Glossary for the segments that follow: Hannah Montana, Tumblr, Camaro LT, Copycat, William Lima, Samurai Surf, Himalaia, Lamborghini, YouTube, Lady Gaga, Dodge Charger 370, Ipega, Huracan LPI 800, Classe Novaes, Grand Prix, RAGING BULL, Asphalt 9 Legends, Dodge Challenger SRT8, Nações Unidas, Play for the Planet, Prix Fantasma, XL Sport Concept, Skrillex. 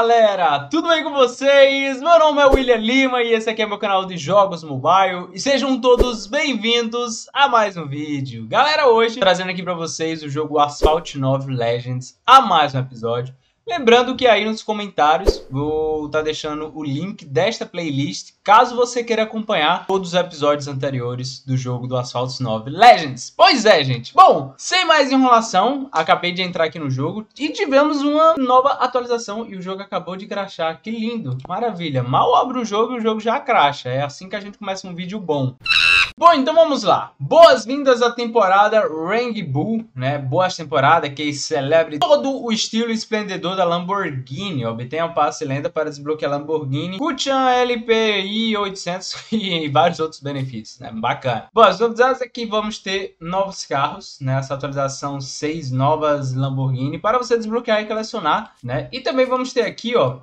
galera, tudo bem com vocês? Meu nome é William Lima e esse aqui é meu canal de jogos mobile e sejam todos bem-vindos a mais um vídeo. Galera, hoje trazendo aqui pra vocês o jogo Asphalt 9 Legends a mais um episódio. Lembrando que aí nos comentários vou estar deixando o link desta playlist, caso você queira acompanhar todos os episódios anteriores do jogo do Asphalt 9 Legends. Pois é, gente. Bom, sem mais enrolação, acabei de entrar aqui no jogo e tivemos uma nova atualização e o jogo acabou de crashar. Que lindo, maravilha. Mal abro o jogo e o jogo já crasha. É assim que a gente começa um vídeo bom. Bom, então vamos lá. Boas-vindas à temporada Raging Bull, né? Boas temporada que celebra todo o estilo esplendidor da Lamborghini. Obtenha um passe lenda para desbloquear Lamborghini, Huracan LPI 800 e vários outros benefícios, né? Bacana. Bom, as novidades é que vamos ter novos carros, né? Essa atualização, 6 novas Lamborghini para você desbloquear e colecionar, né? E também vamos ter aqui, ó,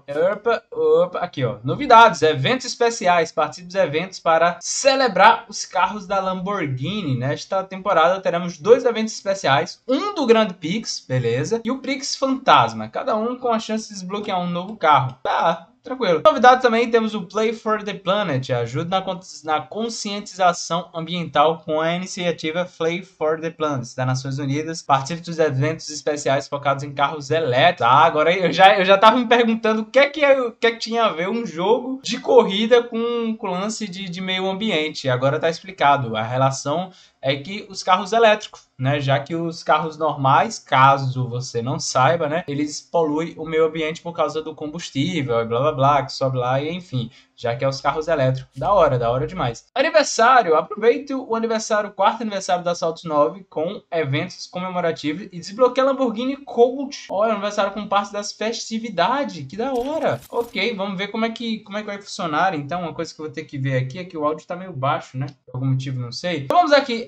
aqui, ó, novidades, eventos especiais, participe dos eventos para celebrar os carros da Lamborghini. Nesta temporada teremos 2 eventos especiais, um do Grand Prix, beleza, e o Prix Fantasma, cada um com a chance de desbloquear um novo carro. Tá, tranquilo. Novidade também, temos o Play for the Planet, ajuda na conscientização ambiental com a iniciativa Play for the Planet, das Nações Unidas, participa dos eventos especiais focados em carros elétricos. Ah, agora eu já tava me perguntando o que é que tinha a ver um jogo de corrida com lance de meio ambiente. Agora tá explicado, a relação é que os carros elétricos, né, já que os carros normais, caso você não saiba, né, eles poluem o meio ambiente por causa do combustível e blá blá blá, que sobe lá e enfim, já que é os carros elétricos. Da hora demais. Aniversário, aproveite o aniversário, quarto aniversário da Asphalt 9 com eventos comemorativos e desbloqueia Lamborghini Coach. Olha, aniversário com parte das festividades, que da hora. Ok, vamos ver como é que vai funcionar. Então, uma coisa que eu vou ter que ver aqui é que o áudio tá meio baixo, né, por algum motivo, não sei. Então, vamos aqui.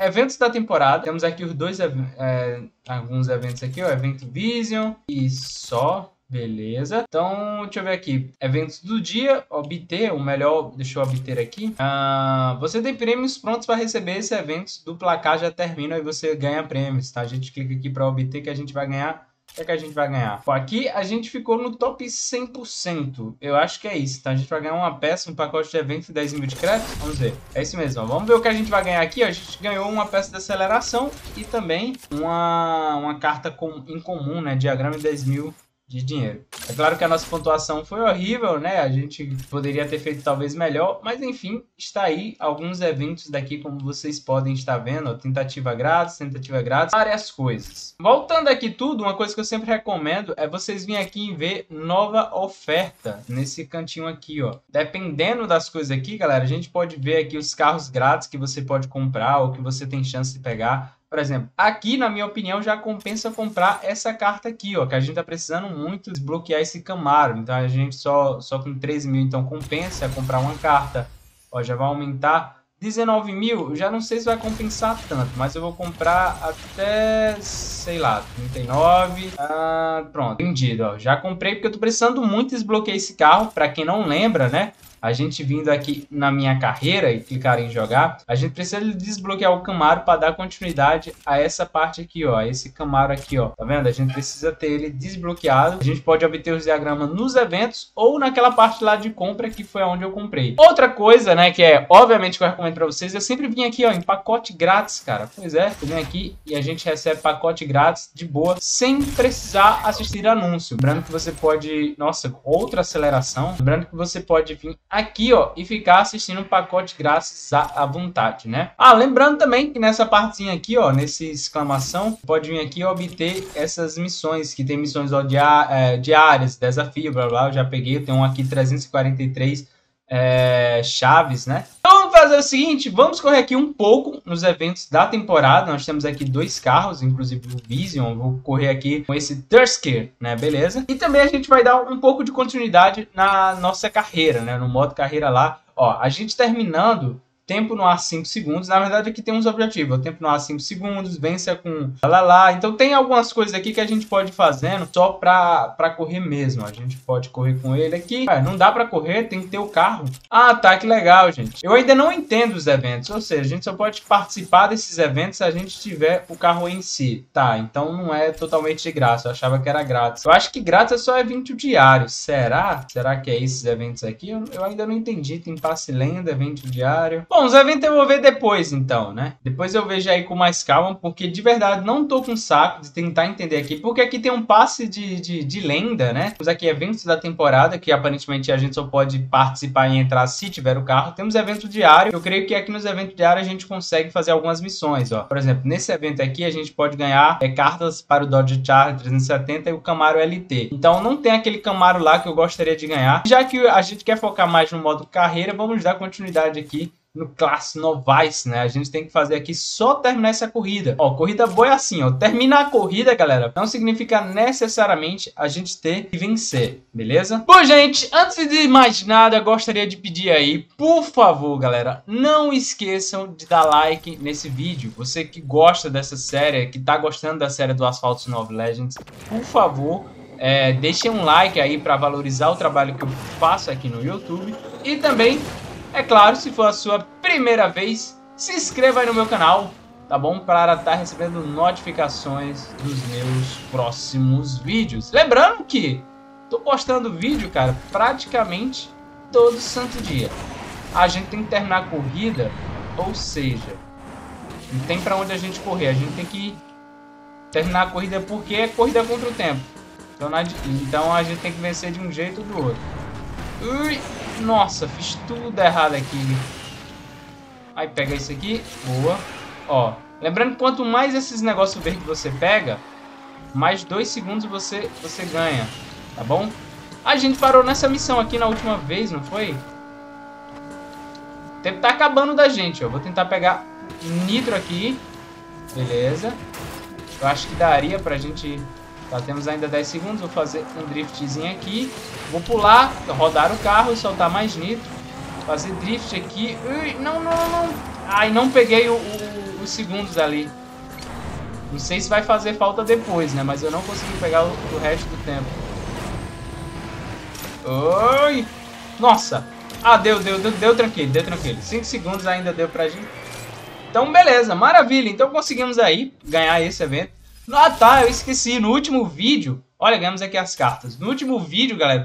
Eventos da temporada, temos aqui os dois alguns eventos aqui, ó, evento Vision e só, beleza. Então, deixa eu ver aqui, eventos do dia, obter, o melhor, deixa eu obter aqui. Você tem prêmios prontos para receber esses eventos, do placar já termina e você ganha prêmios, tá? A gente clica aqui para obter que a gente vai ganhar. O que a gente vai ganhar? Pô, aqui a gente ficou no top 100%. Eu acho que é isso, tá? A gente vai ganhar uma peça, um pacote de evento, 10 mil de crédito. Vamos ver. É isso mesmo, ó. Vamos ver o que a gente vai ganhar aqui, ó. A gente ganhou uma peça de aceleração e também uma carta em comum, né? Diagrama de 10 mil de dinheiro. É claro que a nossa pontuação foi horrível, né? A gente poderia ter feito talvez melhor, mas enfim, está aí alguns eventos daqui, como vocês podem estar vendo, ó, tentativa grátis, várias coisas. Voltando aqui tudo, uma coisa que eu sempre recomendo é vocês virem aqui e ver nova oferta, nesse cantinho aqui, ó. Dependendo das coisas aqui, galera, a gente pode ver aqui os carros grátis que você pode comprar ou que você tem chance de pegar. Por exemplo, aqui, na minha opinião, já compensa comprar essa carta aqui, ó, que a gente tá precisando muito desbloquear esse Camaro. Então, a gente só com 13 mil, então compensa comprar uma carta. Ó, já vai aumentar 19 mil, já não sei se vai compensar tanto, mas eu vou comprar até, sei lá, 39. Pronto, vendido, ó. Já comprei porque eu tô precisando muito desbloquear esse carro, pra quem não lembra, né? A gente vindo aqui na minha carreira e clicar em jogar, a gente precisa desbloquear o Camaro para dar continuidade a essa parte aqui, ó, esse Camaro aqui, ó, tá vendo? A gente precisa ter ele desbloqueado. A gente pode obter os diagramas nos eventos ou naquela parte lá de compra que foi onde eu comprei. Outra coisa, né, que é, obviamente, que eu recomendo para vocês, eu sempre vim aqui, ó, em pacote grátis, cara. Pois é, eu venho aqui e a gente recebe pacote grátis de boa, sem precisar assistir anúncio. Lembrando que você pode, nossa, outra aceleração. Lembrando que você pode vir aqui, ó, e ficar assistindo um pacote grátis à vontade, né? Ah, lembrando também que nessa partezinha aqui, ó, nesse exclamação, pode vir aqui e obter essas missões, que tem missões, ó, diárias, desafio, blá blá, eu já peguei, tem um aqui, 343 chaves, né? Então vamos fazer o seguinte, vamos correr aqui um pouco nos eventos da temporada. Nós temos aqui 2 carros, inclusive o Vision, vou correr aqui com esse Tursker, né, beleza? E também a gente vai dar um pouco de continuidade na nossa carreira, né, no modo carreira lá. Ó, a gente terminando tempo no ar 5 segundos. Na verdade, aqui tem uns objetivos. Tempo no ar 5 segundos, vença com lá. Então, tem algumas coisas aqui que a gente pode ir fazendo só pra correr mesmo. A gente pode correr com ele aqui. Ué, não dá pra correr, tem que ter o carro. Ah, tá, que legal, gente. Eu ainda não entendo os eventos. Ou seja, a gente só pode participar desses eventos se a gente tiver o carro em si. Tá, então não é totalmente de graça. Eu achava que era grátis. Eu acho que grátis é só evento diário. Será? Será que é esses eventos aqui? Eu ainda não entendi. Tem passe lenda, evento diário... Bom, os eventos eu vou ver depois, então, né? Depois eu vejo aí com mais calma, porque de verdade não tô com saco de tentar entender aqui, porque aqui tem um passe de lenda, né? Temos aqui eventos da temporada, que aparentemente a gente só pode participar e entrar se tiver o carro. Temos evento diário. Eu creio que aqui nos eventos diários a gente consegue fazer algumas missões, ó. Por exemplo, nesse evento aqui a gente pode ganhar cartas para o Dodge Charger 370 e o Camaro LT. Então não tem aquele Camaro lá que eu gostaria de ganhar. Já que a gente quer focar mais no modo carreira, vamos dar continuidade aqui no Classe Novaes, né? A gente tem que fazer aqui só terminar essa corrida. Ó, corrida boa é assim, ó. Terminar a corrida, galera, não significa necessariamente a gente ter que vencer, beleza? Bom, gente, antes de mais nada, gostaria de pedir aí, por favor, galera, não esqueçam de dar like nesse vídeo. Você que gosta dessa série, que tá gostando da série do Asphalt 9 Legends, por favor, deixem um like aí pra valorizar o trabalho que eu faço aqui no YouTube. E também... é claro, se for a sua primeira vez, se inscreva aí no meu canal, tá bom? Para estar recebendo notificações dos meus próximos vídeos. Lembrando que tô postando vídeo, cara, praticamente todo santo dia. A gente tem que terminar a corrida, ou seja, não tem pra onde a gente correr. A gente tem que terminar a corrida porque é corrida contra o tempo. Então a gente tem que vencer de um jeito ou do outro. Ui! Nossa, fiz tudo errado aqui. Aí pega isso aqui. Boa. Ó, lembrando que quanto mais esses negócios verdes você pega, mais 2 segundos você ganha. Tá bom? A gente parou nessa missão aqui na última vez, não foi? O tempo tá acabando da gente, ó. Vou tentar pegar nitro aqui. Beleza. Eu acho que daria pra gente... Tá, temos ainda 10 segundos, vou fazer um driftzinho aqui. Vou pular, rodar o carro e soltar mais nitro. Fazer drift aqui. Ui, não. Ai, não peguei os segundos ali. Não sei se vai fazer falta depois, né? Mas eu não consegui pegar o resto do tempo. Oi! Nossa! Ah, deu tranquilo, deu tranquilo. 5 segundos ainda deu pra gente. Então, beleza, maravilha. Então conseguimos aí ganhar esse evento. Ah, tá, eu esqueci, no último vídeo, olha, ganhamos aqui as cartas. No último vídeo, galera,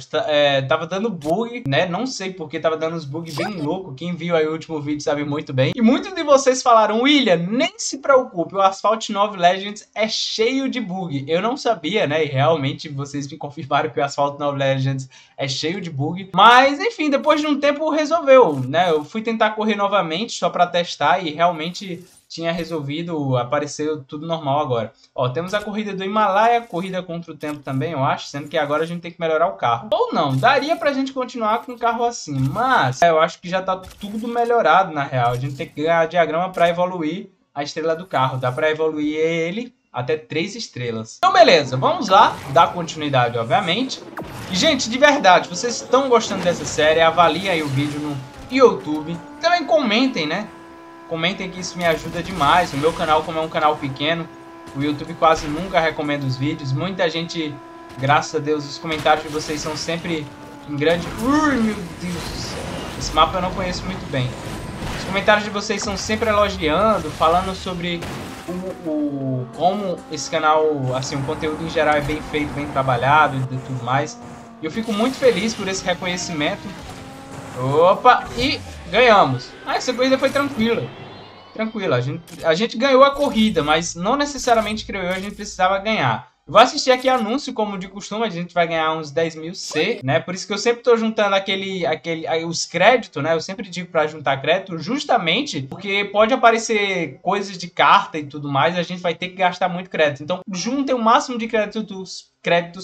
tava dando bug, né, não sei porque tava dando uns bugs bem loucos. Quem viu aí o último vídeo sabe muito bem. E muitos de vocês falaram, William, nem se preocupe, o Asphalt 9 Legends é cheio de bug. Eu não sabia, né, e realmente vocês me confirmaram que o Asphalt 9 Legends é cheio de bug. Mas, enfim, depois de um tempo resolveu, né, eu fui tentar correr novamente só pra testar e realmente... tinha resolvido, apareceu tudo normal agora. Ó, temos a corrida do Himalaia, corrida contra o tempo também, eu acho, sendo que agora a gente tem que melhorar o carro. Ou não, daria pra gente continuar com o carro assim, mas eu acho que já tá tudo melhorado, na real. A gente tem que ganhar diagrama pra evoluir a estrela do carro. Dá pra evoluir ele até 3 estrelas. Então, beleza, vamos lá, dar continuidade, obviamente. E, gente, de verdade, vocês estão gostando dessa série, avaliem aí o vídeo no YouTube. Também comentem, né? Comentem que isso me ajuda demais. O meu canal, como é um canal pequeno, o YouTube quase nunca recomenda os vídeos. Muita gente, graças a Deus, os comentários de vocês são sempre em grande... Ui, meu Deus! Esse mapa eu não conheço muito bem. Os comentários de vocês são sempre elogiando, falando sobre como esse canal, assim, o conteúdo em geral é bem feito, bem trabalhado e tudo mais. E eu fico muito feliz por esse reconhecimento. Opa! E ganhamos. Ah, essa corrida foi tranquila. Tranquilo, a gente ganhou a corrida, mas não necessariamente, creio eu, a gente precisava ganhar. Vou assistir aqui anúncio, como de costume, a gente vai ganhar uns 10.000 C, né? Por isso que eu sempre tô juntando os créditos, né? Eu sempre digo pra juntar crédito, justamente porque pode aparecer coisas de carta e tudo mais, e a gente vai ter que gastar muito crédito. Então, juntem o máximo de créditos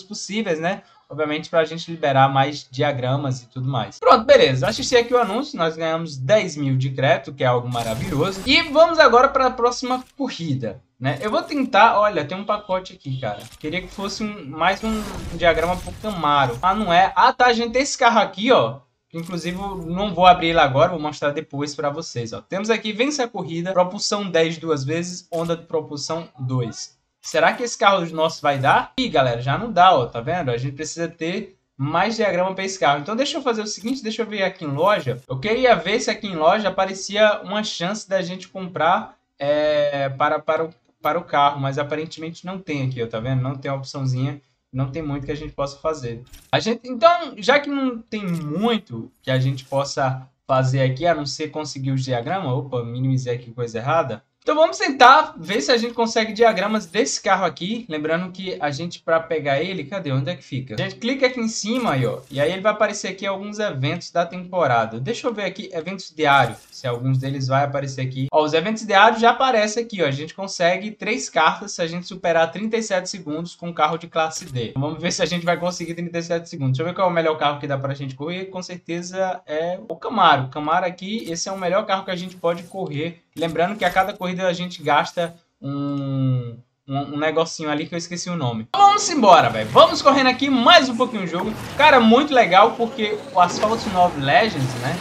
possíveis, né? Obviamente, para a gente liberar mais diagramas e tudo mais. Pronto, beleza. Assisti aqui o anúncio. Nós ganhamos 10.000 de crédito, que é algo maravilhoso. E vamos agora para a próxima corrida, né? Eu vou tentar... Olha, tem um pacote aqui, cara. Queria que fosse mais um diagrama pro Camaro. Ah, não é? Ah, tá, gente. Esse carro aqui, ó. Inclusive, não vou abrir ele agora, vou mostrar depois para vocês. Ó. Temos aqui, vence a corrida, propulsão 10 duas vezes, onda de propulsão 2. Será que esse carro nosso vai dar? Ih, galera, já não dá, ó, tá vendo? A gente precisa ter mais diagrama para esse carro. Então, deixa eu fazer o seguinte, deixa eu ver aqui em loja. Eu queria ver se aqui em loja aparecia uma chance da gente comprar para o carro, mas aparentemente não tem aqui, ó, tá vendo? Não tem a opçãozinha. Não tem muito que a gente possa fazer. Então, já que não tem muito que a gente possa fazer aqui, a não ser conseguir os diagramas. Opa, minimizei aqui coisa errada. Então vamos tentar ver se a gente consegue diagramas desse carro aqui. Lembrando que a gente, para pegar ele, cadê? Onde é que fica? A gente clica aqui em cima, aí, ó, e aí ele vai aparecer aqui alguns eventos da temporada. Deixa eu ver aqui, eventos diários, se alguns deles vai aparecer aqui. Ó, os eventos diários já aparecem aqui, ó. A gente consegue 3 cartas se a gente superar 37 segundos com um carro de classe D. Então, vamos ver se a gente vai conseguir 37 segundos. Deixa eu ver qual é o melhor carro que dá pra gente correr. Com certeza é o Camaro. O Camaro aqui, esse é o melhor carro que a gente pode correr. Lembrando que a cada corrida a gente gasta um negocinho ali que eu esqueci o nome. Vamos embora, velho. Vamos correndo aqui mais um pouquinho o jogo. Cara, muito legal porque o Asphalt 9 Legends, né?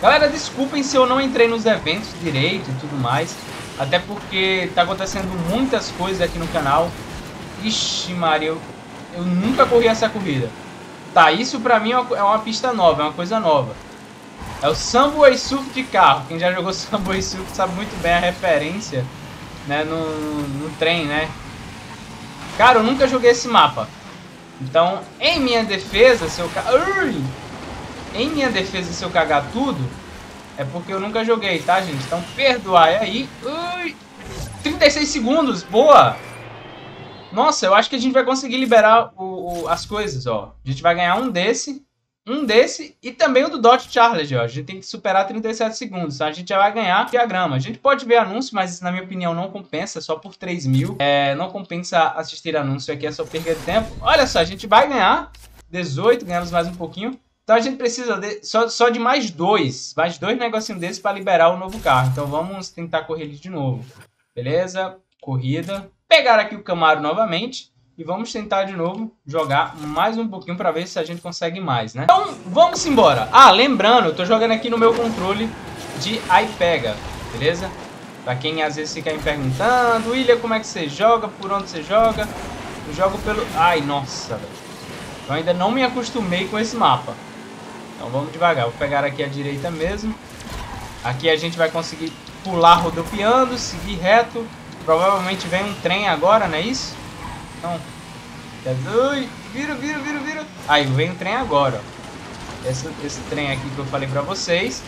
Galera, desculpem se eu não entrei nos eventos direito e tudo mais. Até porque tá acontecendo muitas coisas aqui no canal. Ixi, Maria, eu nunca corri essa corrida. Tá, isso pra mim é uma pista nova, é uma coisa nova. É o Samurai Surf de carro. Quem já jogou Samurai Surf sabe muito bem a referência, né, no trem, né? Cara, eu nunca joguei esse mapa. Então, em minha defesa, se eu cagar tudo, é porque eu nunca joguei, tá, gente? Então, perdoai aí. 36 segundos, boa! Nossa, eu acho que a gente vai conseguir liberar as coisas, ó. A gente vai ganhar um desse e também o do Dodge Challenger, ó. A gente tem que superar 37 segundos, tá? A gente já vai ganhar diagrama. A gente pode ver anúncio, mas na minha opinião não compensa, só por 3.000. Não compensa assistir anúncio aqui, é só perda de tempo. Olha só, a gente vai ganhar 18, ganhamos mais um pouquinho. Então a gente precisa só de mais dois negocinhos desses para liberar o novo carro. Então vamos tentar correr ele de novo. Beleza, corrida. Pegar aqui o Camaro novamente. E vamos tentar de novo jogar mais um pouquinho para ver se a gente consegue mais, né? Então, vamos embora. Ah, lembrando, eu tô jogando aqui no meu controle de Ipega, beleza? Para quem às vezes fica me perguntando, William, como é que você joga? Por onde você joga? Eu jogo pelo... Ai, nossa, velho. Eu ainda não me acostumei com esse mapa. Então, vamos devagar. Vou pegar aqui à direita mesmo. Aqui a gente vai conseguir pular rodopiando, seguir reto. Provavelmente vem um trem agora, não é isso? Então, vira. Aí, vem o trem agora, ó. Esse trem aqui que eu falei pra vocês.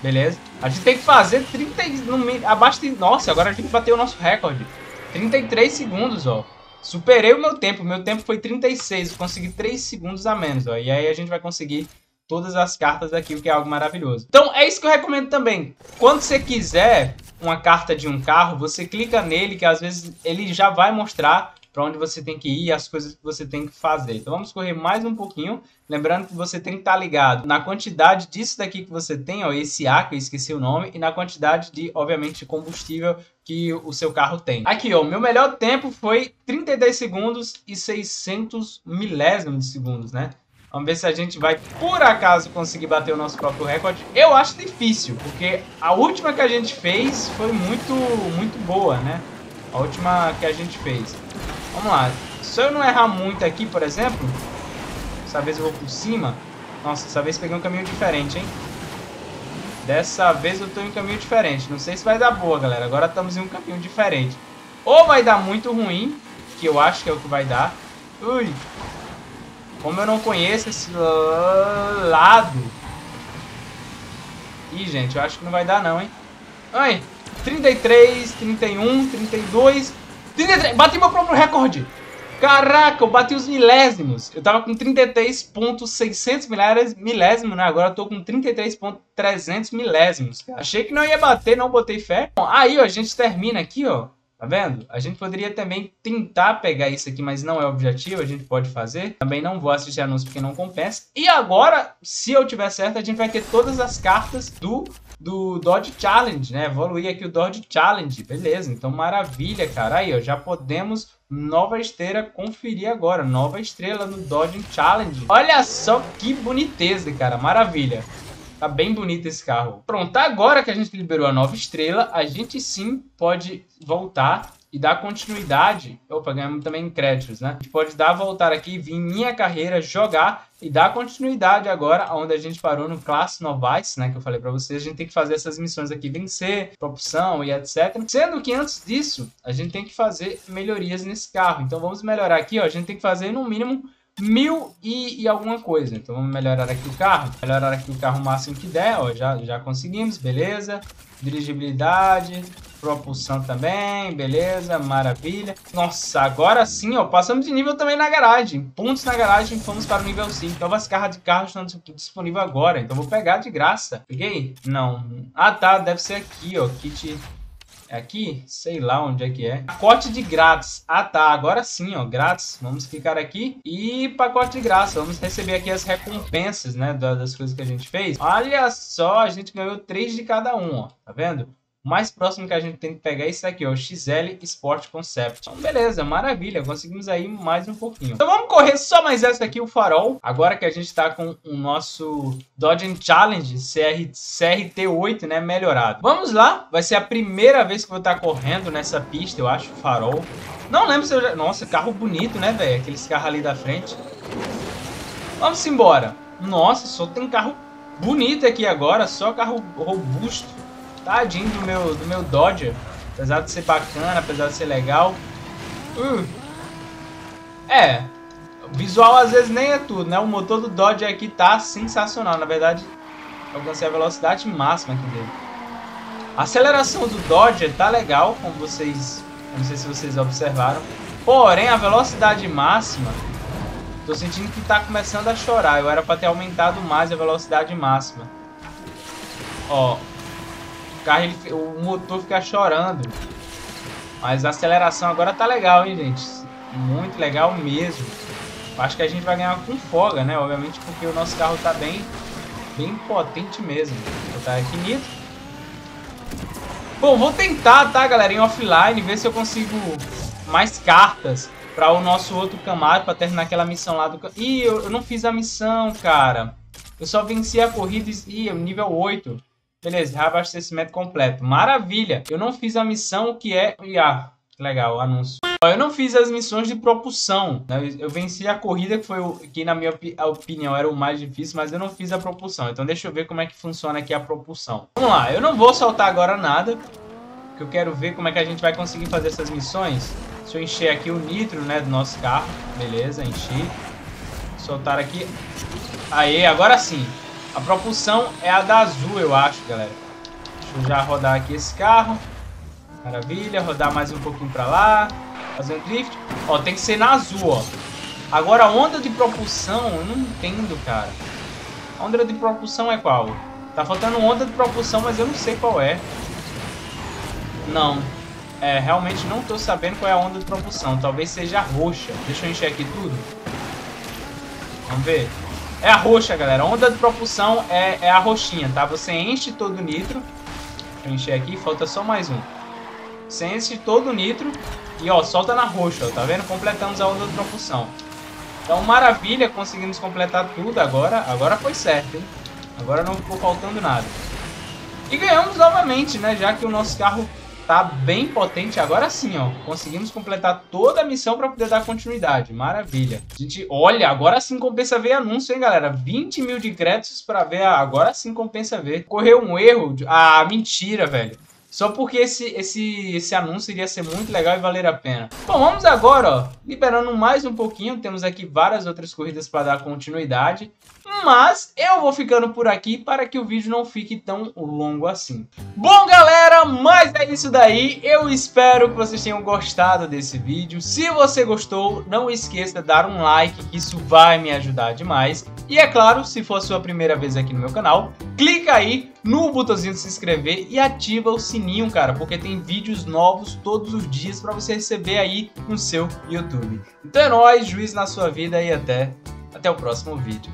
Beleza. A gente tem que fazer 30 no, abaixo de... Nossa, agora a gente bateu o nosso recorde. 33 segundos, ó. Superei o meu tempo. Meu tempo foi 36. Eu consegui 3 segundos a menos, ó. E aí a gente vai conseguir todas as cartas aqui, o que é algo maravilhoso. Então, é isso que eu recomendo também. Quando você quiser uma carta de um carro, você clica nele, que às vezes ele já vai mostrar para onde você tem que ir e as coisas que você tem que fazer. Então vamos correr mais um pouquinho. Lembrando que você tem que estar ligado na quantidade disso daqui que você tem, ó, esse A, que eu esqueci o nome, e na quantidade de, obviamente, combustível que o seu carro tem. Aqui, ó, o meu melhor tempo foi 32 segundos e 600 milésimos de segundos, né? Vamos ver se a gente vai, por acaso, conseguir bater o nosso próprio recorde. Eu acho difícil, porque a última que a gente fez foi muito boa, né? A última que a gente fez. Vamos lá. Se eu não errar muito aqui, por exemplo... Dessa vez eu vou por cima. Nossa, dessa vez peguei um caminho diferente, hein? Dessa vez eu tô em um caminho diferente. Não sei se vai dar boa, galera. Agora estamos em um caminho diferente. Ou vai dar muito ruim, que eu acho que é o que vai dar. Ui! Como eu não conheço esse lado... Ih, gente, eu acho que não vai dar não, hein? Ai! 33, 31, 32... 33, bati meu próprio recorde. Caraca, eu bati os milésimos. Eu tava com 33.600 milésimos, né? Agora eu tô com 33.300 milésimos, cara. Achei que não ia bater, não botei fé. Bom, aí, ó, a gente termina aqui, ó. Tá vendo? A gente poderia também tentar pegar isso aqui, mas não é o objetivo. A gente pode fazer. Também não vou assistir anúncio porque não compensa. E agora, se eu tiver certo, a gente vai ter todas as cartas do Dodge Challenge, né? Evoluir aqui o Dodge Challenge. Beleza, então maravilha, cara. Aí, ó, já podemos Nova esteira, conferir agora. Nova estrela no Dodge Challenger. Olha só que boniteza, cara. Maravilha. Tá bem bonito esse carro. Pronto, agora que a gente liberou a nova estrela, a gente sim pode voltar e dar continuidade. Opa, ganhamos também créditos, né? A gente pode dar, voltar aqui, vir em minha carreira, jogar e dar continuidade agora onde a gente parou no Classe Novaes, né? Que eu falei pra vocês. A gente tem que fazer essas missões aqui, vencer, propulsão e etc. Sendo que antes disso, a gente tem que fazer melhorias nesse carro. Então vamos melhorar aqui, ó. A gente tem que fazer no mínimo 1000 e alguma coisa. Então vamos melhorar aqui o carro. Melhorar aqui o carro o máximo que der, ó. Já conseguimos, beleza. Dirigibilidade, propulsão também, beleza, maravilha. Nossa, agora sim, ó, passamos de nível também na garagem. Pontos na garagem, fomos para o nível 5. Novas carras de carro estão disponíveis agora. Então vou pegar de graça. Peguei? Não. Ah, tá, deve ser aqui, ó. Kit... aqui? Sei lá onde é que é. Pacote de grátis. Ah, tá. Agora sim, ó. Grátis. Vamos clicar aqui. E pacote de graça. Vamos receber aqui as recompensas, né? Das coisas que a gente fez. Olha só, a gente ganhou 3 de cada um, ó. Tá vendo? O mais próximo que a gente tem que pegar é isso aqui, ó. XL Sport Concept. Então, beleza. Maravilha. Conseguimos aí mais um pouquinho. Então, vamos correr só mais essa aqui, o farol. Agora que a gente tá com o nosso Dodge Challenger SRT8, né? Melhorado. Vamos lá. Vai ser a primeira vez que eu vou estar correndo nessa pista, eu acho, farol. Não lembro se eu já... Nossa, carro bonito, né, velho? Aqueles carros ali da frente. Vamos embora. Nossa, só tem carro bonito aqui agora. Só carro robusto. Tadinho do meu Dodge. Apesar de ser bacana, apesar de ser legal. É. O visual às vezes nem é tudo, né? O motor do Dodge aqui tá sensacional. Na verdade, alcancei a velocidade máxima aqui dele. A aceleração do Dodge tá legal, como vocês... Não sei se vocês observaram. Porém, a velocidade máxima... Tô sentindo que tá começando a chorar. Eu era pra ter aumentado mais a velocidade máxima. Ó... carro, o motor fica chorando. Mas a aceleração agora tá legal, hein, gente? Muito legal mesmo. Acho que a gente vai ganhar com folga, né? Obviamente, porque o nosso carro tá bem potente mesmo. Vou botar aqui nitro. Bom, vou tentar, tá, galera? Em offline, ver se eu consigo mais cartas para o nosso outro Camaro, para terminar aquela missão lá do... Ih, eu não fiz a missão, cara. Eu só venci a corrida e... Ih, nível 8. Beleza, reabastecimento completo. Maravilha! Eu não fiz a missão que é... Ah, que legal, anúncio. Eu não fiz as missões de propulsão. Eu venci a corrida, que foi o que, na minha opinião, era o mais difícil, mas eu não fiz a propulsão. Então deixa eu ver como é que funciona aqui a propulsão. Vamos lá, eu não vou soltar agora nada, porque eu quero ver como é que a gente vai conseguir fazer essas missões. Deixa eu encher aqui o nitro, né, do nosso carro. Beleza, enchi. Soltar aqui. Aê, agora sim. A propulsão é a da azul, eu acho, galera. Deixa eu já rodar aqui esse carro. Maravilha, rodar mais um pouquinho pra lá. Fazer um drift. Ó, tem que ser na azul, ó. Agora a onda de propulsão, eu não entendo, cara. A onda de propulsão é qual? Tá faltando onda de propulsão, mas eu não sei qual é. Não. É, realmente não tô sabendo qual é a onda de propulsão. Talvez seja a roxa. Deixa eu encher aqui tudo. Vamos ver. É a roxa, galera. A onda de propulsão é a roxinha, tá? Você enche todo o nitro. Deixa eu encher aqui. Falta só mais um. Você enche todo o nitro e, ó, solta na roxa, ó. Tá vendo? Completamos a onda de propulsão. Então, maravilha. Conseguimos completar tudo agora. Agora foi certo, hein? Agora não ficou faltando nada. E ganhamos novamente, né? Já que o nosso carro tá bem potente. Agora sim, ó. Conseguimos completar toda a missão para poder dar continuidade. Maravilha. A gente, olha, agora sim compensa ver anúncio, hein, galera? 20 mil de créditos para ver. Agora sim compensa ver. Correu um erro. Ah, mentira, velho. Só porque esse anúncio iria ser muito legal e valer a pena. Bom, vamos agora, ó. Liberando mais um pouquinho. Temos aqui várias outras corridas para dar continuidade. Mas eu vou ficando por aqui para que o vídeo não fique tão longo assim. Bom, galera, mas é isso daí. Eu espero que vocês tenham gostado desse vídeo. Se você gostou, não esqueça de dar um like, que isso vai me ajudar demais. E é claro, se for a sua primeira vez aqui no meu canal, clica aí no botãozinho de se inscrever e ativa o sininho, cara, porque tem vídeos novos todos os dias para você receber aí no seu YouTube. Então é nóis, juiz na sua vida e até o próximo vídeo.